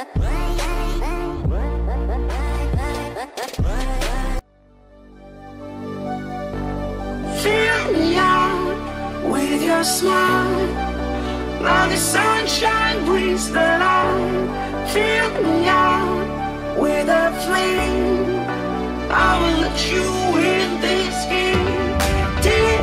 Fill me out with your smile, like the sunshine brings the light. Fill me out with a flame, I will let you in this game.